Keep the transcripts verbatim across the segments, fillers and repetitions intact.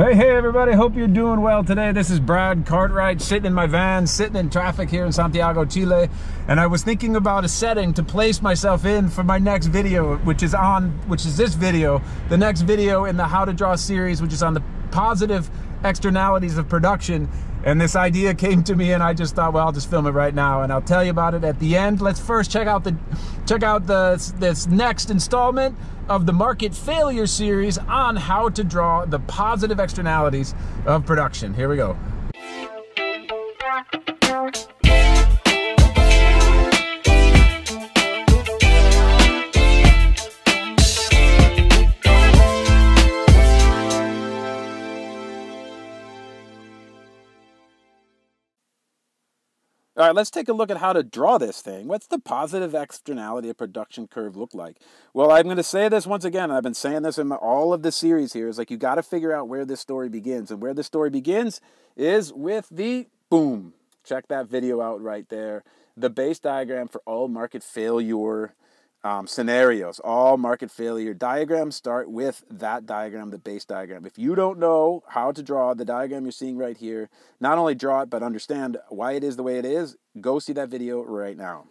Hey, hey everybody, hope you're doing well today. This is Brad Cartwright sitting in my van, sitting in traffic here in Santiago, Chile. And I was thinking about a setting to place myself in for my next video, which is on, which is this video, the next video in the How to Draw series, which is on the positive externalities of production. And this idea came to me and I just thought, well, I'll just film it right now and I'll tell you about it at the end. Let's first check out the, check out the, this next installment of the Market Failure series on how to draw the positive externalities of production. Here we go. All right, let's take a look at how to draw this thing. What's the positive externality of production curve look like? Well, I'm going to say this once again, and I've been saying this in my, all of the series here, is like you got to figure out where this story begins. And where this story begins is with the boom. Check that video out right there. The base diagram for all market failure um, scenarios. All market failure diagrams start with that diagram, the base diagram. If you don't know how to draw the diagram you're seeing right here, not only draw it, but understand why it is the way it is, go see that video right now.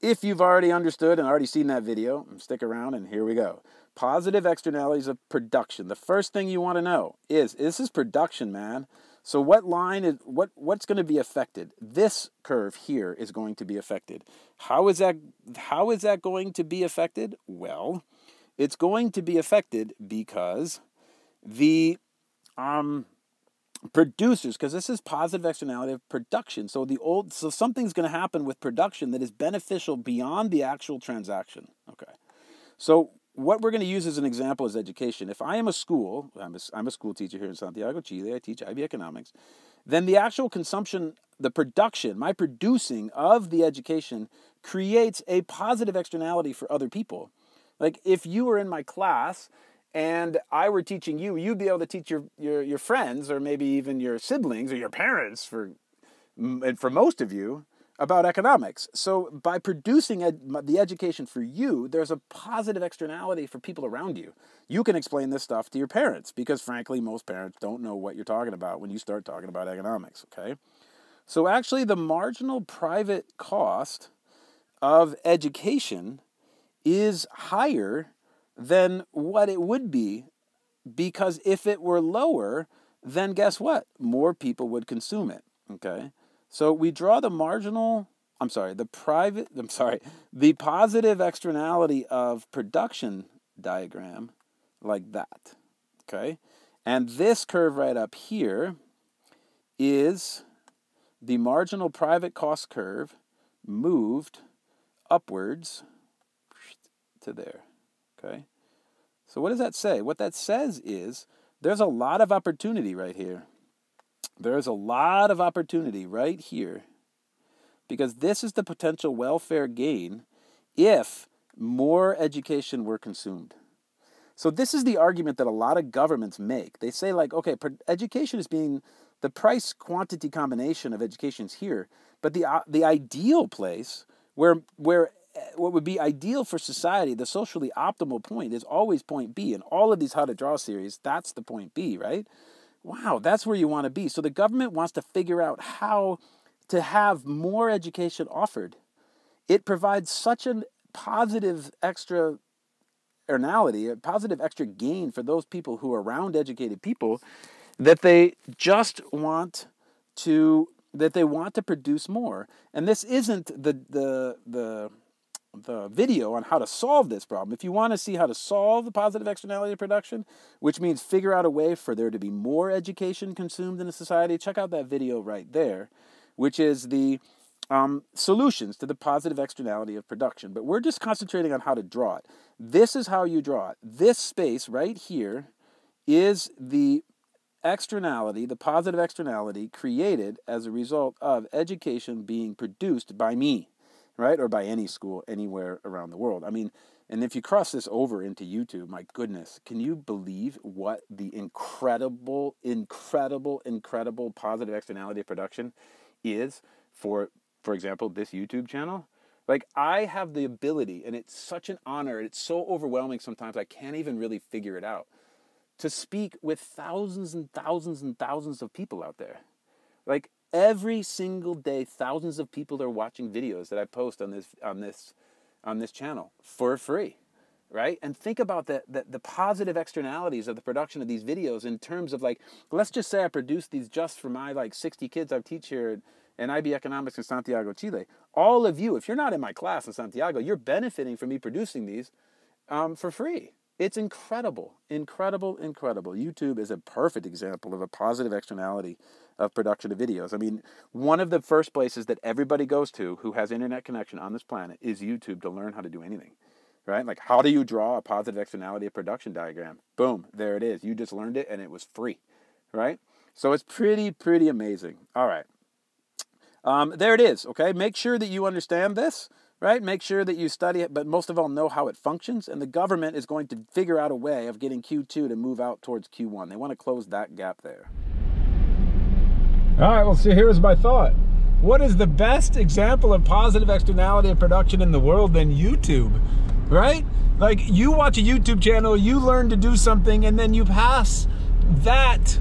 If you've already understood and already seen that video, stick around and here we go. Positive externalities of production. The first thing you want to know is, this is production, man. So what line is, what, what's going to be affected? This curve here is going to be affected. How is that, how is that going to be affected? Well, it's going to be affected because the um, producers, because this is positive externality of production. So the old, so something's going to happen with production that is beneficial beyond the actual transaction. Okay. So what we're going to use as an example is education. If I am a school, I'm a, I'm a school teacher here in Santiago, Chile, I teach I B Economics, then the actual consumption, the production, my producing of the education creates a positive externality for other people. Like if you were in my class and I were teaching you, you'd be able to teach your, your, your friends or maybe even your siblings or your parents for, and for most of you, about economics. So by producing ed the education for you, there's a positive externality for people around you. You can explain this stuff to your parents because frankly, most parents don't know what you're talking about when you start talking about economics, okay? So actually the marginal private cost of education is higher than what it would be because if it were lower, then guess what? More people would consume it, okay? So we draw the marginal, I'm sorry, the private, I'm sorry, the positive externality of production diagram like that, okay? And this curve right up here is the marginal private cost curve moved upwards to there, okay? So what does that say? What that says is there's a lot of opportunity right here. There's a lot of opportunity right here because this is the potential welfare gain if more education were consumed. So this is the argument that a lot of governments make. They say like, okay, education is being, the price quantity combination of education is here, but the, uh, the ideal place where, where what would be ideal for society, the socially optimal point is always point B. In all of these How to Draw series, that's the point B, right? Wow, that's where you want to be. So the government wants to figure out how to have more education offered. It provides such a positive extra externality, a positive extra gain for those people who are around educated people that they just want to, that they want to produce more. And this isn't the, the, the, the video on how to solve this problem. If you want to see how to solve the positive externality of production, which means figure out a way for there to be more education consumed in a society, check out that video right there, which is the um, solutions to the positive externality of production. But we're just concentrating on how to draw it. This is how you draw it. This space right here is the externality, the positive externality created as a result of education being produced by me. Right? Or by any school anywhere around the world. I mean, and if you cross this over into YouTube, my goodness, can you believe what the incredible, incredible, incredible positive externality of production is for, for example, this YouTube channel? Like I have the ability and it's such an honor. It's so overwhelming sometimes I can't even really figure it out to speak with thousands and thousands and thousands of people out there. Like every single day, thousands of people are watching videos that I post on this, on this, on this channel for free, right? And think about the, the, the positive externalities of the production of these videos in terms of like, let's just say I produce these just for my like sixty kids I teach here in I B Economics in Santiago, Chile. All of you, if you're not in my class in Santiago, you're benefiting from me producing these um, for free. It's incredible, incredible, incredible. YouTube is a perfect example of a positive externality of production of videos. I mean, one of the first places that everybody goes to who has internet connection on this planet is YouTube to learn how to do anything, right? Like, how do you draw a positive externality of production diagram? Boom, there it is. You just learned it and it was free, right? So it's pretty, pretty amazing. All right, um, there it is, okay? Make sure that you understand this. Right? Make sure that you study it, but most of all, know how it functions. And the government is going to figure out a way of getting Q two to move out towards Q one. They want to close that gap there. All right, well, see, here's my thought. What is the best example of positive externality of production in the world than YouTube, right? Like, you watch a YouTube channel, you learn to do something, and then you pass that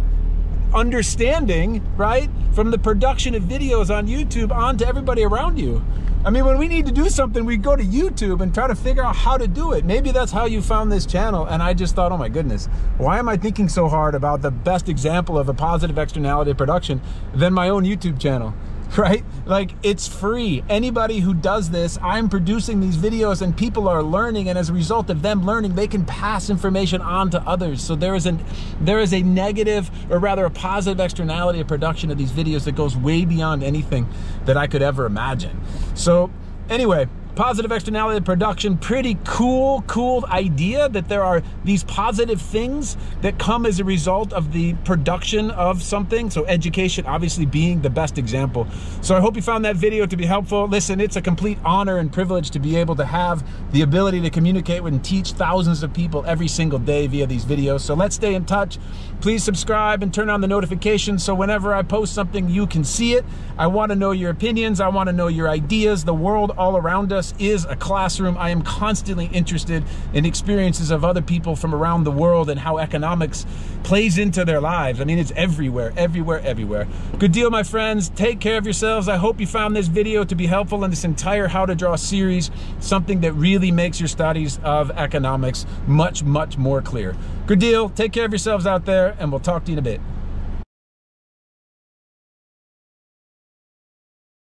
understanding, right, from the production of videos on YouTube onto everybody around you. I mean, when we need to do something, we go to YouTube and try to figure out how to do it. Maybe that's how you found this channel. And I just thought, oh my goodness, why am I thinking so hard about the best example of a positive externality of production than my own YouTube channel, right? Like, it's free. Anybody who does this, I'm producing these videos and people are learning. And as a result of them learning, they can pass information on to others. So there is an, there is a negative, or rather a positive externality of production of these videos that goes way beyond anything that I could ever imagine. So anyway, positive externality of production, pretty cool, cool idea that there are these positive things that come as a result of the production of something. So education obviously being the best example. So I hope you found that video to be helpful. Listen, it's a complete honor and privilege to be able to have the ability to communicate with and teach thousands of people every single day via these videos. So let's stay in touch. Please subscribe and turn on the notifications so whenever I post something, you can see it. I want to know your opinions. I want to know your ideas. The world all around us is a classroom. I am constantly interested in experiences of other people from around the world and how economics plays into their lives. I mean, it's everywhere, everywhere, everywhere. Good deal, my friends. Take care of yourselves. I hope you found this video to be helpful in this entire How to Draw series, something that really makes your studies of economics much, much more clear. Good deal. Take care of yourselves out there, and we'll talk to you in a bit.